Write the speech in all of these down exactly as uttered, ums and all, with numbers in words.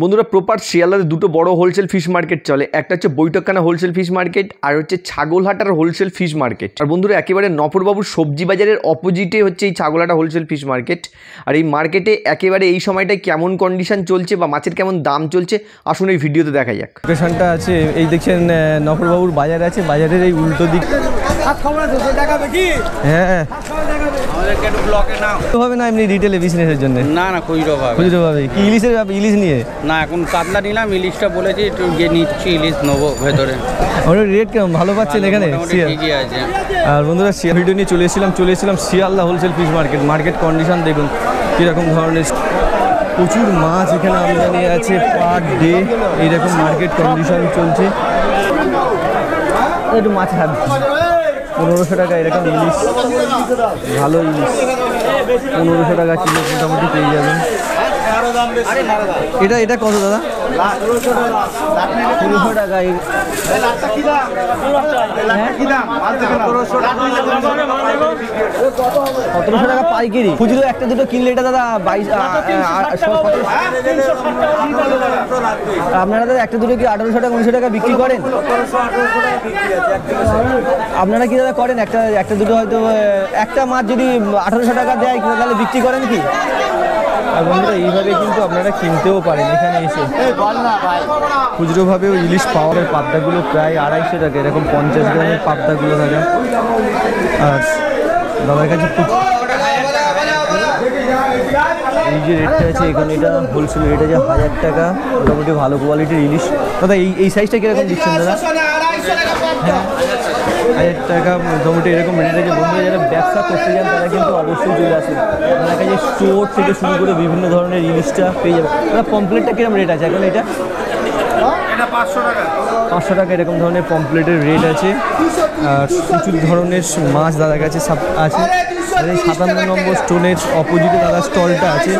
बंधुरा प्रपार शियालदार दुटो बड़ो होलसेल फिश मार्केट चले एक हे बैठकखाना होलसेल फिश मार्केट और हे छागलहाटार होलसेल फिश मार्केट और बंधुरा एकेबारे नफरबाबुर सब्जी बाजारेर अपोजिटे हे छागलहाटा होलसेल फिश मार्केट और ये मार्केटे एकेबारे ये समयटाय केमन कंडिशन चलछे बा माछेर केमन दाम चलछे आसुन ये भिडियोते देखा जाक। लोकेशनटा आछे एई देखछेन नफरबाबुर बाजार आछे बाजारेर एई उल्टो दिक Sealdah wholesale fish market market condition দেখুন কিরকম ধরনের প্রচুর মাছ এখানে আমদানি আছে পার ডে এরকম মার্কেট কন্ডিশন চলছে একটু মাছ খাবে पंद्रह टाका एरकम इलिश भालो इलिश पंद्रह टाका किलो मोटामुटी पेয়ে যাবেন। এটা এটা কত দাদা पंद्रह টাকা এই লাটটা কি দাম লাটটা কি দাম पंद्रह টাকা পাইকারি খুচরো একটা দুটো কিনলে এটা দাদা बाईस আপনারা দাদা একটা দুটো কি আঠারোশো টাকা उन्नीस सौ টাকা বিক্রি করেন আপনারা কি দাদা করেন একটা একটা দুটো হয়তো একটা মাছ যদি আঠারোশো টাকা দেয় তাহলে বিক্রি করেন কি আর বন্ধুরা এইভাবে কিন্তু আপনারা কিনতেও পারেন এখানে এসে খুচরো ভাবেও ইলিশ পাওয়া যায়। পাবদাগুলো প্রায় আড়াইশো টাকা এরকম পঞ্চাশ গ্রামের পাবদাগুলো থাকে আর দাদার কাছে এই যে রেটটা আছে এখানে এটা হোলসেল রেট আছে হাজার টাকা মোটামুটি ভালো কোয়ালিটির ইলিশ। দাদা এই এই সাইজটা কীরকম দিচ্ছেন দাদা? হাজার টাকা মোটামুটি এরকম রেট আছে। বন্ধুরা যারা ব্যবসা করতে যান তারা কিন্তু অবশ্যই চলে আসেন আপনার কাছে স্টোর থেকে শুরু করে বিভিন্ন ধরনের ইলিশটা পেয়ে যাবেন। দাদা পমপ্লেটটা কীরকম রেট আছে এখন? এটা এটা পাঁচশো টাকা পাঁচশো টাকা এরকম ধরনের পমপ্লেটের রেট আছে আর প্রচুর ধরনের মাছ দাদার কাছে সব আছে। এই সাতান্ন নম্বর স্টোনের অপোজিটে দাদা স্টলটা আছে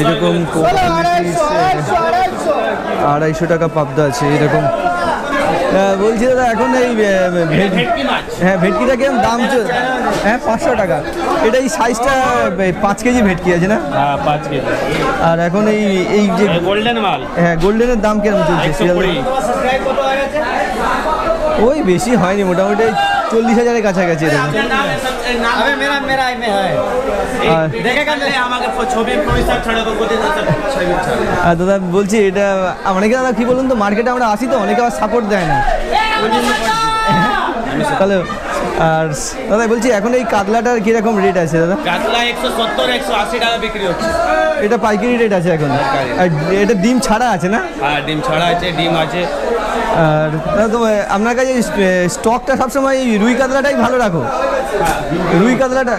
এরকম আড়াইশো টাকা পাবদা আছে এরকম। বলছি দাদা এখন এই হ্যাঁ ভেটকিটা কেমন দাম চল? হ্যাঁ পাঁচশো টাকা। এটা এই সাইজটা পাঁচ কেজি ভেটকি আছে না? হ্যাঁ পাঁচ কেজি। আর এখন এই এই যে গোল্ডেন মাল হ্যাঁ গোল্ডেনের দাম কেমন চলছে? ওই বেশি হয়নি মোটামুটি চল্লিশ হাজারের কাছাকাছি। আর দাদা বলছি এটা অনেকে দাদা কি বলুন তো মার্কেটে আমরা আসি তো অনেকে আবার সাপোর্ট দেয় না তাহলে। আর দাদা বলছি এখন এই কাতলাটার কিরকম রেট আছে দাদা? কাতলা একশো সত্তর একশো আশি টাকা বিক্রি হচ্ছে। এটা পাইকারি রেট আছে এখন। আর এটা ডিম ছাড়া আছে না? হ্যাঁ ডিম ছাড়া আছে ডিম আছে। আর দাদা তো আপনার কাছে স্টকটা সবসময় রুই কাতলাটাই ভালো রাখো? রুই কাতলাটা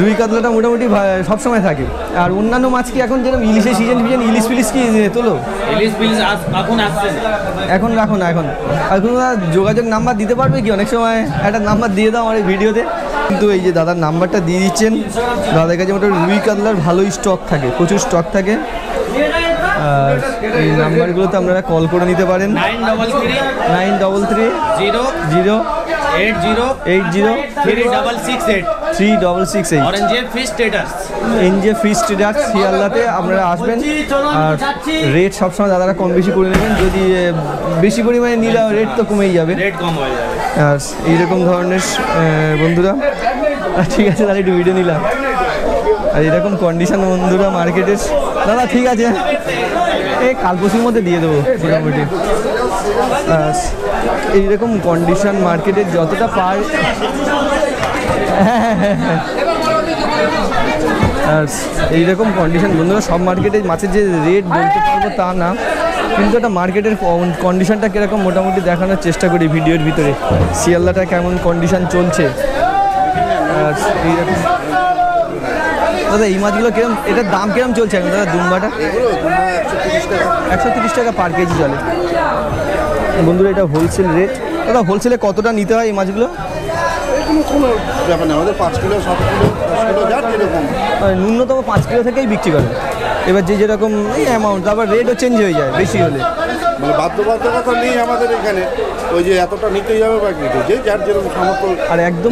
রুই কাতলাটা মোটামুটি সবসময় থাকে। আর অন্যান্য মাছ কি এখন যেরকম ইলিশের সিজন ফিজন ইলিশ ফিলিশ কি তোলো? ইলিশ ফিলিশ এখন আসছে এখন রাখো না এখন। আর কোনো যোগাযোগ নাম্বার দিতে পারবে কি? অনেক সময় একটা নাম্বার দিয়ে দাও আমার এই ভিডিওতে। কিন্তু এই যে দাদার নাম্বারটা দিয়ে দিচ্ছেন দাদার কাছে মোটামুটি রুই কাতলার ভালোই স্টক থাকে প্রচুর স্টক থাকে। আর এই নাম্বারগুলোতে আপনারা কল করে নিতে পারেন nine double three zero zero eight zero eight zero three double six eight three double six eight NJ fish status NJ fish status শিয়ালদাতে আপনারা আসবেন। আর রেট সবসময় দাদারা কম বেশি করে নেবেন যদি বেশি পরিমাণে নিলে রেট তো কমেই যাবে রেট কম হয়ে যাবে। আর এইরকম ধরনের বন্ধুরা ঠিক আছে তাহলে একটু ভিডিও নিলাম। আর এরকম কন্ডিশন বন্ধুরা মার্কেটের দাদা ঠিক আছে এই কাল পরশুর মধ্যে দিয়ে দেবো মোটামুটি। এইরকম কন্ডিশন মার্কেটের যতটা পার আর এইরকম কন্ডিশন বন্ধুরা সব মার্কেটে মাছের যে রেট বলতে পারবো তা না কিন্তু একটা মার্কেটের কন্ডিশনটা কীরকম মোটামুটি দেখানোর চেষ্টা করি ভিডিওর ভিতরে শিয়ালদাটা কেমন কন্ডিশন চলছে। আর এইরকম দাদা এই মাছগুলো কিরকম এটার দাম কিরকম চলছে এখন দাদা? দুম্বাটা একশো তিরিশ টাকা পার কেজি চলে বন্ধুরা এটা হোলসেল রেট। দাদা হোলসেলে কতটা নিতে হয় এই মাছগুলো? ন্যূনতম পাঁচ কিলো থেকেই বিক্রি করে এবার যে যেরকম এই অ্যামাউন্ট আবার রেটও চেঞ্জ হয়ে যায় বেশি হলে মানে বাধ্যবাধকতা নেই আমাদের এখানে। ওই যে এতটা নিতে যাবে বা কি যে যার যেরকম সামর্থ্য। আর একদম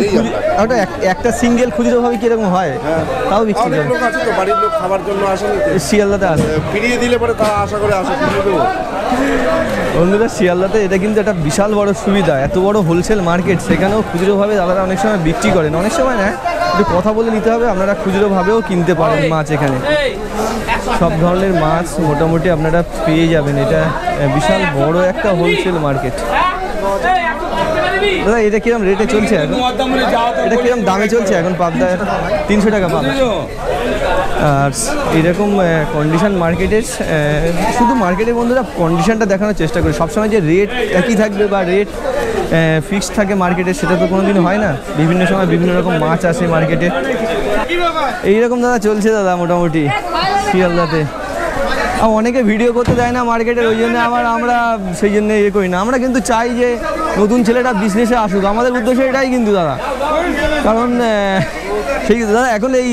একটা একটা সিঙ্গেল খুচরো ভাবে কি রকম হয় তাও বিক্রি করে। লোক আছে তো বাড়ির লোক খাবার জন্য আসে শিয়ালদাতে, আসে ফিরিয়ে দিলে পরে তারা আশা করে আসে ফিরিয়ে দেবো। বন্ধুরা শিয়ালদাতে এটা কিন্তু একটা বিশাল বড় সুবিধা, এত বড় হোলসেল মার্কেট, সেখানেও খুচরোভাবে দাদারা অনেক সময় বিক্রি করেন। অনেক সময় না, একটু কথা বলে নিতে হবে, আপনারা খুচরোভাবেও কিনতে পারেন মাছ। এখানে সব ধরনের মাছ মোটামুটি আপনারা পেয়ে যাবেন। এটা বিশাল বড় একটা হোলসেল মার্কেট। দাদা এটা কিরকম রেটে চলছে এখন, এটা কিরকম দামে চলছে এখন? পাবদা তিনশো টাকা পাবদা। আর এরকম কন্ডিশন মার্কেটের, শুধু মার্কেটের বন্ধুরা কন্ডিশনটা দেখানোর চেষ্টা করি। সবসময় যে রেট একই থাকবে বা রেট ফিক্সড থাকে মার্কেটে সেটা তো কোনো দিন হয় না। বিভিন্ন সময় বিভিন্ন রকম মাছ আসে মার্কেটে। এইরকম দাদা চলছে দাদা মোটামুটি শিয়ালদাতে। আর অনেকে ভিডিও করতে দেয় না মার্কেটের, ওই জন্য আবার আমরা সেই জন্য ইয়ে করি না। আমরা কিন্তু চাই যে নতুন ছেলেটা বিজনেসে আসুক, আমাদের উদ্দেশ্য এটাই কিন্তু দাদা। কারণ সেই দাদা এখন এই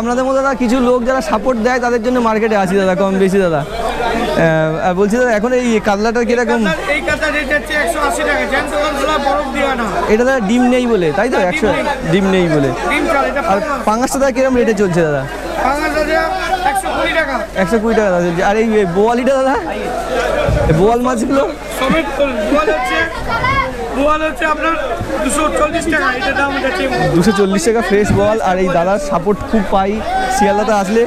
আপনাদের মতো দাদা কিছু লোক যারা সাপোর্ট দেয় তাদের জন্য মার্কেটে আসি দাদা কম বেশি দাদা। বলছি দাদা এখন এই কাতলাটা কিরকম? এটা দাদা ডিম নেই বলে, তাই তো? একশো ডিম নেই বলে। আর পাঙাশটা দাদা কিরকম রেটে চলছে দাদা? একশো কুড়ি টাকা দাদা। আর এই বোয়ালিটা দাদা, বোয়াল মাছগুলো দুশো চল্লিশ টাকা ফ্রেশ বল। আর এই দাদার সাপোর্ট খুব পাই শিয়ালদাতে আসলে।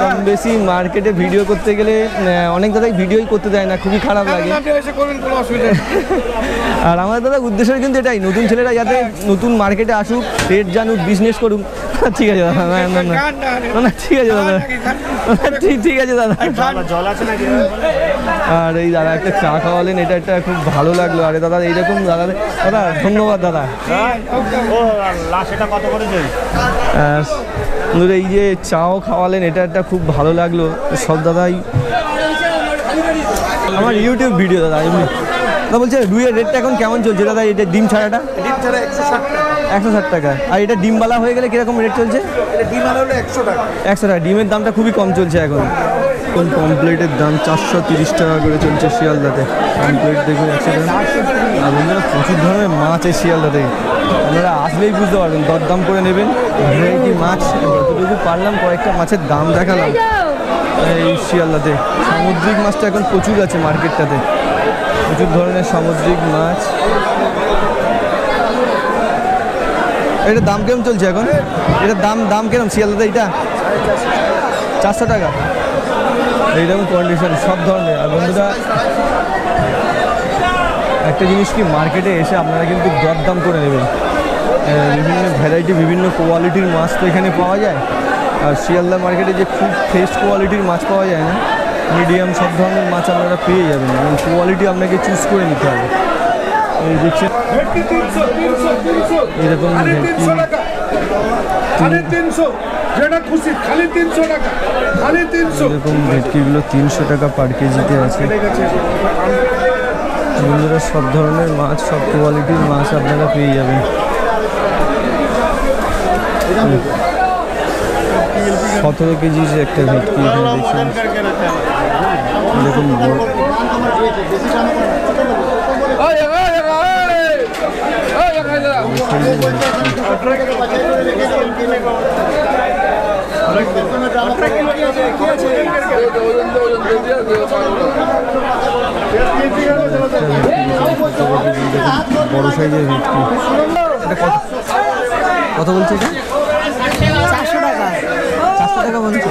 কম বেশি মার্কেটে ভিডিও করতে গেলে অনেক দাদাই ভিডিওই করতে দেয় না, খুবই খারাপ লাগে। আর আমাদের দাদা উদ্দেশ্য কিন্তু এটাই, নতুন ছেলেরা যাতে নতুন মার্কেটে আসুক, রেট জানুক, বিজনেস করুক। ঠিক আছে দাদা, না ঠিক আছে দাদা, ঠিক ঠিক আছে দাদা। আর এই দাদা একটা চা খাওয়ালেন, এটা একটা খুব ভালো লাগলো। আরে দাদা এইরকম দাদা, দাদা ধন্যবাদ দাদা। আর এই যে চাও খাওয়ালেন, এটা একটা খুব ভালো লাগলো। সব দাদাই আমার ইউটিউব ভিডিও দাদা। এমনি দাদা বলছে রুইয়ের রেটটা এখন কেমন চলছে দাদা? এটা ডিম ছাড়াটা ডিম ছাড়া একশো ষাট টাকা একশো ষাট টাকা। আর এটা ডিমওয়ালা হয়ে গেলে কীরকম রেট চলছে? ডিমওয়ালা হলে একশো টাকা একশো টাকা ডিমের দামটা খুবই কম চলছে এখন। এখন কমপ্লেটের দাম চারশো তিরিশ টাকা করে চলছে শিয়ালদাতে। কমপ্লেট দেখুন একশো টাকা। আর বন্ধুরা প্রচুর ধরনের মাছ এই শিয়ালদাতে, আপনারা আসলেই বুঝতে পারবেন, দরদাম করে নেবেন। ভ্যারাইটি মাছ যতটুকু পারলাম কয়েকটা মাছের দাম দেখালাম। এই শিয়ালদাতে সামুদ্রিক মাছটা এখন প্রচুর আছে মার্কেটটাতে, প্রচুর ধরনের সামুদ্রিক মাছ। এটার দাম কেমন চলছে এখন? এটার দাম দাম কেমন শিয়ালদাতে? এটা চারশো টাকা। এইরকম কন্ডিশন সব ধরনের। আর বন্ধুরা একটা জিনিস কি, মার্কেটে এসে আপনারা কিন্তু দরদাম করে নেবেন। বিভিন্ন ভ্যারাইটি বিভিন্ন কোয়ালিটির মাছ তো এখানে পাওয়া যায়। আর শিয়ালদা মার্কেটে যে খুব ফ্রেশ কোয়ালিটির মাছ পাওয়া যায় না, মিডিয়াম সব ধরনের মাছ আপনারা পেয়ে যাবেন, এবং কোয়ালিটি আপনাকে চুজ করে নিতে হবে। এই দেখছেন এরকম এরকম ভেটকিগুলো তিনশো টাকা পার কেজিতে আছে। বন্ধুরা সব ধরনের মাছ, সব কোয়ালিটির মাছ আপনারা পেয়ে যাবেন। সতেরো কেজির একটা ভেটকি এখানে দেখছেন এরকম। বড় সাইজের ভেটকি কত বলছে? চারশো টাকা চারশো টাকা বলছে।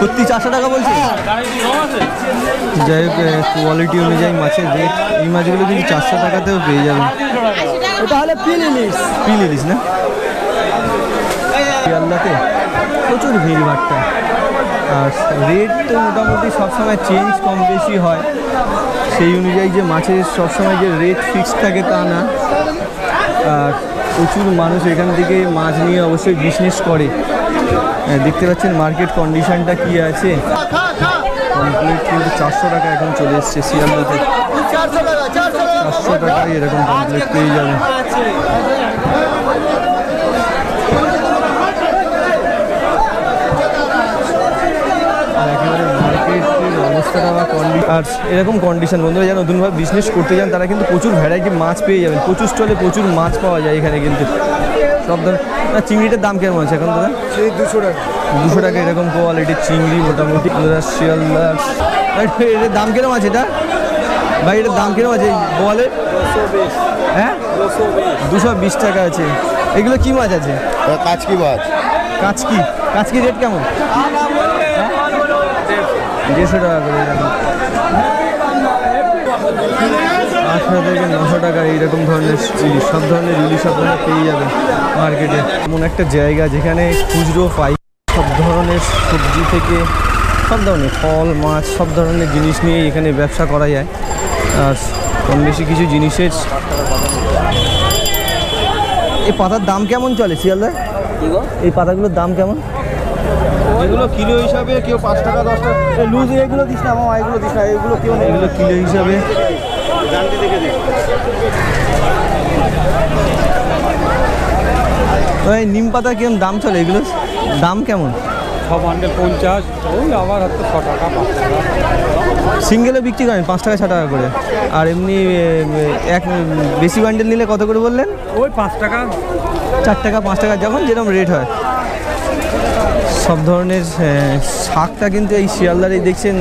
সত্যি চারশো টাকা বলছে? যাই হোক কোয়ালিটি অনুযায়ী মাছের রেট। এই মাছগুলো কিন্তু চারশো টাকাতেও পেয়ে যাবেন। ওটা হলে পিল ইলিশ, পিল ইলিশ না? শিয়ালদাতে প্রচুর ভিড় ভাট্টা, আর রেট তো মোটামুটি সবসময় চেঞ্জ কম বেশি হয়। সেই অনুযায়ী যে মাছের সবসময় যে রেট ফিক্সড থাকে তা না। আর প্রচুর মানুষ এখান থেকে মাছ নিয়ে অবশ্যই বিজনেস করে। দেখতে পাচ্ছেন মার্কেট কন্ডিশনটা কি আছে। কমপ্লিট কিন্তু চারশো টাকা এখন চলে এসছে শিয়ালদাতে। চারশো টাকা এরকম কমপ্লিট পেয়ে যাবে। একেবারে মার্কেট এরকম কন্ডিশন বন্ধুরা যারা নতুনভাবে বিজনেস করতে যান তারা কিন্তু প্রচুর ভ্যারাইটি মাছ পেয়ে যাবেন, প্রচুর স্টলে প্রচুর মাছ পাওয়া যায় এখানে। কিন্তু সব ধরনের চিংড়িটার দাম কেমন আছে এখন দাদা? সেই দুশো টাকা দুশো টাকা এরকম কোয়ালিটির চিংড়ি মোটামুটি শিয়ালদা। এটার দাম কেরকম আছে এটা ভাই? এটার দাম কেরকম আছে বলে? হ্যাঁ দুশো বিশ টাকা আছে। এগুলো কী মাছ আছে? কাঁচকি মাছ। কাঁচকি কাঁচকি রেট কেমন? দেড়শো টাকা করে এরকম। আটশো থেকে নশো টাকা এইরকম ধরনের ইলিশ, সব ধরনের ইলিশ আপনারা পেয়ে যাবেন মার্কেটে। এমন একটা জায়গা যেখানে খুচরো পাই সব ধরনের সবজি থেকে সব ধরনের ফল মাছ সব ধরনের জিনিস নিয়ে এখানে ব্যবসা করা যায়। আর কম বেশি কিছু জিনিসের এই পাতার দাম কেমন চলে শিয়ালদায়? এই পাতাগুলোর দাম কেমন? এগুলো কিলো হিসাবে কেউ পাঁচ টাকা দশ টাকা লুজ। এগুলো দিস না মামা, এগুলো দিস না, এগুলো কেউ নেই, এগুলো কিলো হিসাবে। তো এই নিম পাতা কেমন দাম চলে? এগুলো দাম কেমন? সব হান্ড্রেড পঞ্চাশ, ওই আবার হচ্ছে ছ টাকা পাঁচ টাকা। সিঙ্গেলে বিক্রি করেন পাঁচ টাকা ছ টাকা করে? আর এমনি এক বেশি বান্ডেল নিলে কত করে বললেন? ওই পাঁচ টাকা চার টাকা পাঁচ টাকা, যখন যেরকম রেট হয়। সব ধরনের শাকটা কিন্তু এই শিয়ালদারে দেখছেন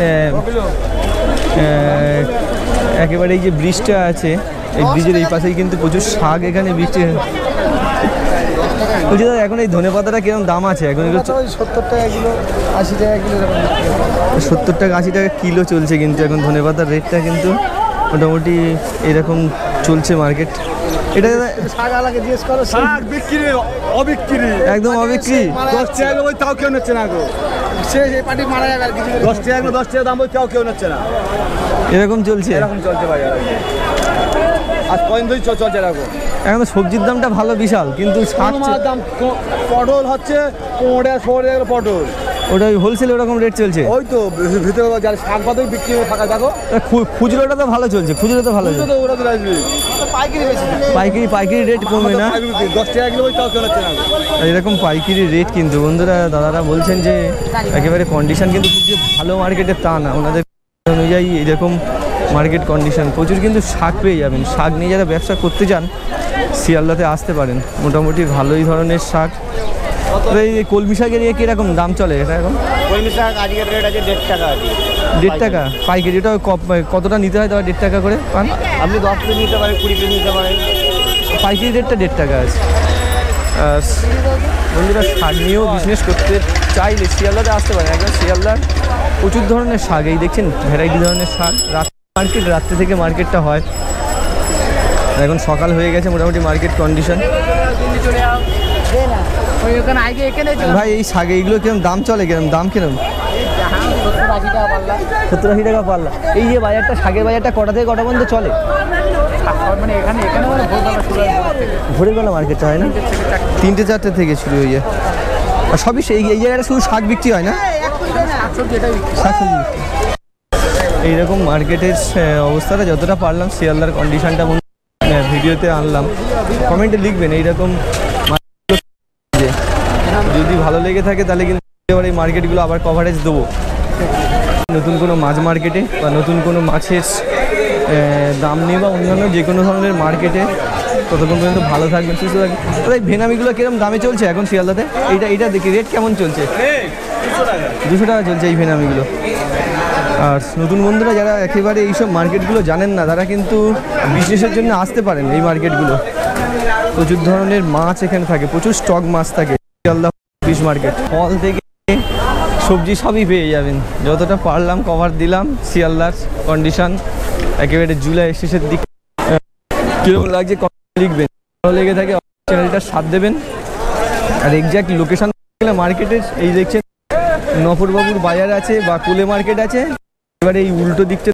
একেবারে। এই যে ব্রিজটা আছে এই ব্রিজের এই পাশেই কিন্তু প্রচুর শাক এখানে বিক্রি হয়। বলছি দাদা এখন এই ধনে পাতাটা কিরকম দাম আছে এখন? সত্তর টাকা কিলো আশি টাকা কিলো, সত্তর টাকা আশি টাকা কিলো চলছে কিন্তু এখন ধনে পাতার রেটটা কিন্তু মোটামুটি এরকম চলছে মার্কেট। এটা শাক আলাকে জিজ্ঞেস করো, শাক বিক্রি অবিক্রি একদম অবিক্রি। দশ টাকা ওই তাও কেউ নিচ্ছে না গো, সে সেই পার্টি মারা যাবে আর কিছু। দশ টাকা দশ টাকা দাম ওই তাও কেউ নিচ্ছে না, এরকম চলছে এরকম চলছে ভাই। আর কয়েন ধরে চলছে এরকম। এখন সবজির দামটা ভালো বিশাল, কিন্তু শাকের দাম পটল হচ্ছে পনেরো ষোলো পটল, ওটাই হোলসেল ওরকম রেট চলছে। ওই তো ভিতরে যারা শাক পাতাই বিক্রি করে ফাঁকা থাকো। খুচরোটা তো ভালো চলছে, খুচরো তো ভালো চলছে, ওরা তো আসবে। পাইকারি পাইকারি পাইকারি রেট কমে না, দশ টাকা কিলো ওই তাও চলাচ্ছে না এরকম পাইকারি রেট। কিন্তু বন্ধুরা দাদারা বলছেন যে একেবারে কন্ডিশন কিন্তু খুব ভালো মার্কেটের তা না, ওনাদের অনুযায়ী এরকম মার্কেট কন্ডিশন। প্রচুর কিন্তু শাক পেয়ে যাবেন, শাক নিয়ে যারা ব্যবসা করতে চান শিয়ালদাতে আসতে পারেন, মোটামুটি ভালোই ধরনের শাক। এই কলমি শাকের ইয়ে কীরকম দাম চলে এটা এখন? কলমি শাক আজকের রেট আছে দেড় টাকা। দেড় টাকা পাইকারি? ওটা কতটা নিতে হয় তাহলে? দেড় টাকা করে পান আপনি? দশ পিস নিতে পারেন, কুড়ি পিস নিতে পারেন, পাইকারি রেটটা দেড় টাকা আছে। আর বন্ধুরা শাক নিয়েও বিজনেস করতে চাইলে শিয়ালদাতে আসতে পারেন। একদম শিয়ালদার প্রচুর ধরনের শাক, এই দেখছেন ভ্যারাইটি ধরনের শাক। রাত মার্কেট রাত্রে থেকে মার্কেটটা হয়, এখন সকাল হয়ে গেছে মোটামুটি মার্কেট কন্ডিশন। ভাই এই শাকে এইগুলো কিরকম দাম চলে? কিরকম দাম কিরকম? সত্তর আশি টাকা পাল্লা। এই যে বাজারটা শাকের বাজারটা কটা থেকে কটা পর্যন্ত চলে? ভোরের বেলা মার্কেটটা হয় না, তিনটে চারটে থেকে শুরু হয়ে যায়। আর সবই সেই এই জায়গাটা শুধু শাক বিক্রি হয় না, এইরকম মার্কেটের অবস্থাটা যতটা পারলাম শিয়ালদার কন্ডিশনটা ভিডিওতে আনলাম। কমেন্টে লিখবেন এইরকম যদি ভালো লেগে থাকে তাহলে কিন্তু এবার এই মার্কেটগুলো আবার কভারেজ দেবো। নতুন কোনো মাছ মার্কেটে বা নতুন কোনো মাছের দাম নিয়ে বা অন্যান্য যে কোনো ধরনের মার্কেটে। ততক্ষণ পর্যন্ত ভালো থাকবেন, সুস্থ থাকবেন। তাহলে এই ভেনামিগুলো কীরকম দামে চলছে এখন শিয়ালদাতে? এইটা এটা দেখি রেট কেমন চলছে? দুশো টাকা চলছে এই ভেনামিগুলো। আর নতুন বন্ধুরা যারা একেবারে এইসব মার্কেটগুলো জানেন না তারা কিন্তু বিজনেসের জন্য আসতে পারেন এই মার্কেটগুলো। প্রচুর ধরনের মাছ এখানে থাকে, প্রচুর স্টক মাছ থাকে শিয়ালদাহ ফিশ মার্কেট। ফল থেকে সবজি সবই পেয়ে যাবেন, যতটা পারলাম কভার দিলাম। শিয়ালদার কন্ডিশন একেবারে জুলাই শেষের দিকে কীরকম লাগছে লিখবেন, ভালো লেগে থাকে চ্যানেলটা সাথ দেবেন। আর এক্স্যাক্ট লোকেশান মার্কেটের এই দেখছেন নফরবাবুর বাজার আছে বা কোলে মার্কেট আছে, এবারে এই উল্টো দিকটা